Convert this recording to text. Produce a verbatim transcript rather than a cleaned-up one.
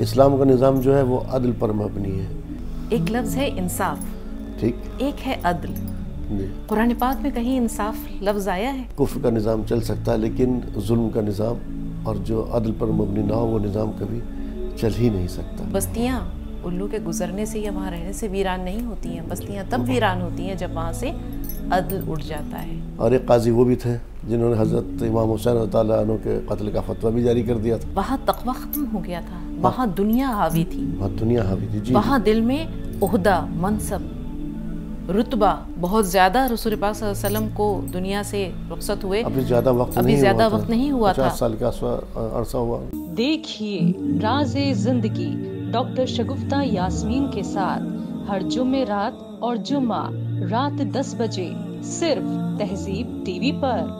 इस्लाम का निज़ाम जो है वो अदल पर मबनी है। एक लफ्ज़ है इंसाफ, ठीक, एक है अदल। कुरान पाक में कहीं इंसाफ लफ्ज़ आया है? कुफ्र का निज़ाम चल सकता है लेकिन जुल्म का निज़ाम और जो अदल पर मबनी ना हो वो निज़ाम कभी चल ही नहीं सकता। बस्तियाँ उल्लू के गुजरने से या वहाँ रहने से वीरान नहीं होती हैं, बस्तियाँ तब वीरान होती हैं जब वहाँ से अदल उठ जाता है। और एक काजी वो भी थे जिन्होंने हजरत इमाम हुसैन रज़ियल्लाहु अन्हु के कत्ल का फतवा भी जारी कर दिया था। वहाँ तकवा खत्म हो गया था, वहाँ दुनिया हावी थी, वहाँ दुनिया हावी थी जी। वहाँ दिल में ओहदा, मनसब, रुतबा बहुत ज़्यादा, रसूल पाक सल्लल्लाहु अलैहि वसल्लम को दुनिया से रुखसत हुए अभी ज़्यादा वक्त अभी ज़्यादा वक्त नहीं हुआ था, पचास साल का अरसा हुआ। देखिए राज़ ए ज़िंदगी डॉक्टर शगुफ्ता यास्मीन के साथ हर जुम्मे रात और जुम्मा रात दस बजे सिर्फ तहजीब टीवी पर।